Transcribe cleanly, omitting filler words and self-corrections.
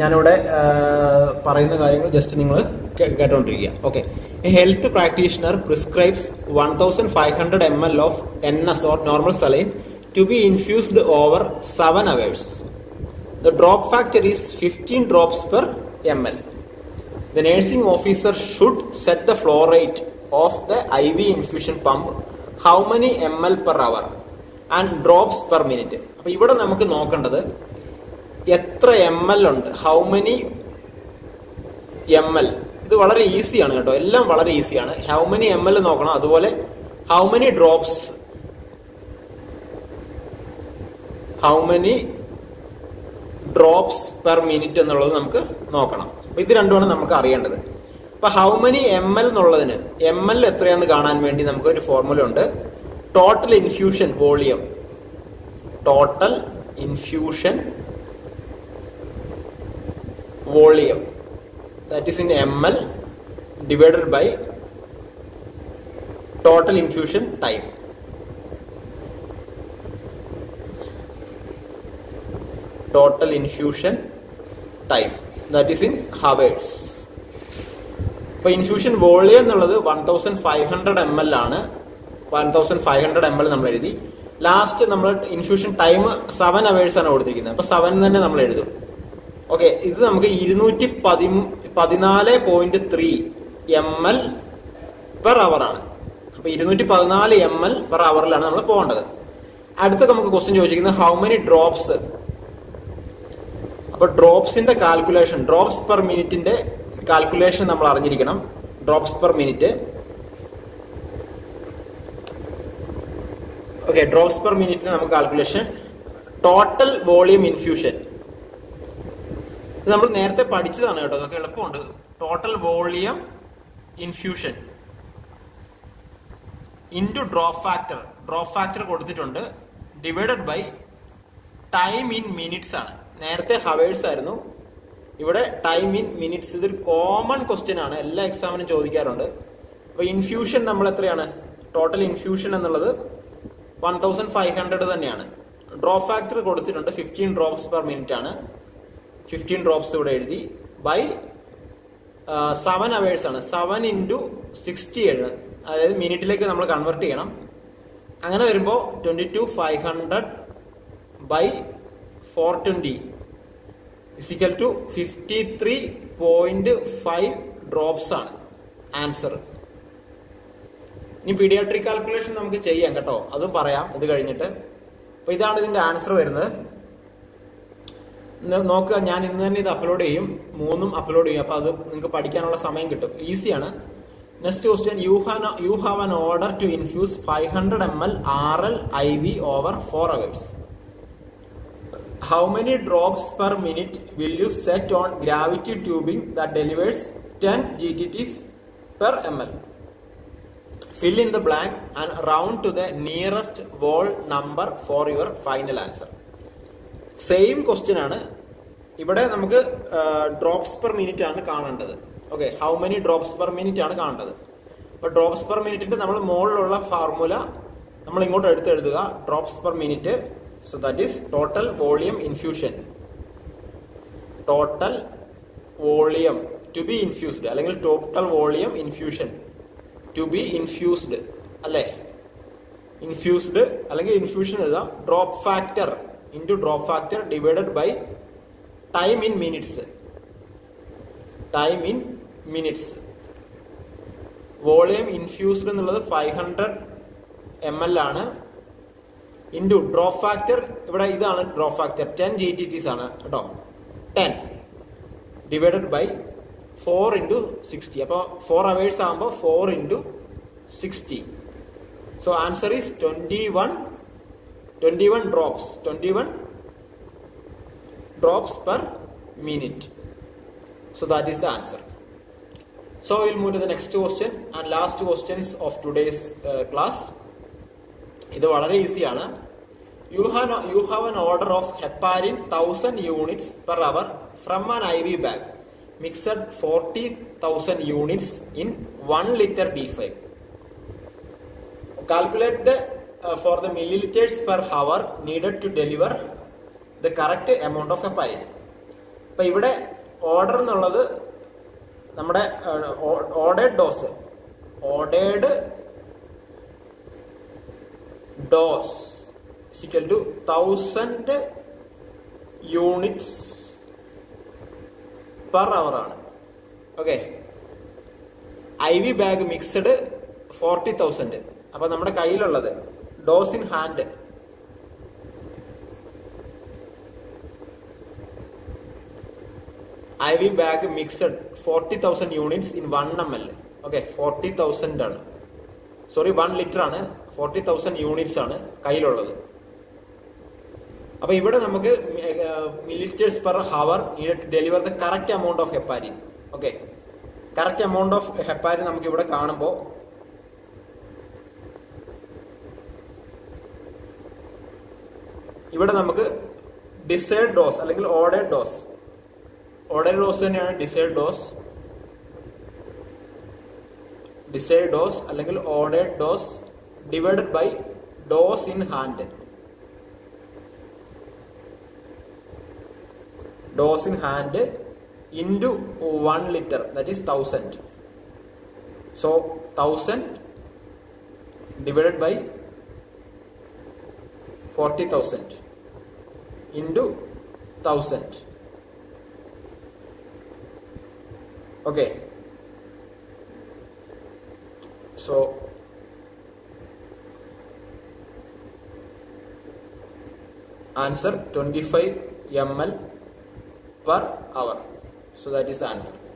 Okay. A health practitioner prescribes 1500 ml of NS or normal saline to be infused over 7 hours. The drop factor is 15 drops per ml. The nursing officer should set the flow rate of the IV infusion pump, how many ml per hour and drops per minute. So, here we will see ml, how many ml. This is very easy. How many ml, how many drops, how many drops per minute. But how many ml? Ml is a formula. Total infusion volume. Total infusion volume. That is in ml divided by total infusion time. Total infusion time. That is in hours. So, infusion volume is 1500 ml. 1500 ml. Last infusion time 7 hours. So, 7 is okay, this is 214.3 ml per hour. So, 214 ml per hour. Add the question, how many drops? So, drops in the calculation, drops per minute in the calculation drops per minute. Okay, drops per minute calculation. Total volume infusion. Total volume infusion into drop factor. Drop factor divided by time in minutes. Time in minutes is a common question. All exam infusion total infusion 1500. Drop factor 15 drops per minute. 15 drops by 7 hours. 7 into 60 minute we convert it. 22500 by 420. Is equal to 53.5 drops on answer. Now, pediatric calculation we will do. That's what I will answer. Now, I will upload it. Easy. Next question, you have an order to infuse 500 ml RL IV over 4 hours. How many drops per minute will you set on gravity tubing that delivers 10 GTTs per ml? Fill in the blank and round to the nearest whole number for your final answer. Same question. Here we have drops per minute. Okay, how many drops per minute? But drops per minute is the formula. We will write drops per minute. So that is total volume infusion. Total volume to be infused. Total volume infusion to be infused. Infused. Infusion is a drop factor into drop factor divided by time in minutes. Time in minutes. Volume infused in 500 ml. Into drop factor, drop factor 10 GTTs 10 divided by 4 into 60. 4 hours 4 into 60. So answer is 21 drops. 21 drops per minute. So that is the answer. So we will move to the next question and last questions of today's class. This is very easy. You have an order of heparin 1000 units per hour from an IV bag, mixed 40,000 units in 1 liter D5. Calculate for the milliliters per hour needed to deliver the correct amount of heparin. But here order is ordered dose. Ordered dose is equal to 1000 units per hour. Okay. IV bag mixed 40,000. Appa nammada kayil ullathu dose in hand. IV bag mixed 40,000 units in 1 ml. Okay, 40,000 ആണ്. Sorry, 1 liter ആണ്. 40,000 units ആണ് കയ്യിൽ ഉള്ളത്. അപ്പോൾ ഇവിടെ നമുക്ക് milliliters per hour needed to deliver the correct amount of heparin. Okay. Correct amount of heparin നമുക്ക് ഇവിടെ കാണുമ്പോൾ ഇവിടെ നമുക്ക് desired dose അല്ലെങ്കിൽ ordered dose. Ordered dose തന്നെയാണ് desired dose. Desired dose അല്ലെങ്കിൽ ordered dose divided by dose in hand. Dose in hand into 1 liter, that is 1000. So 1000 divided by 40,000 into 1000. Okay, so answer 25 ml per hour. So that is the answer.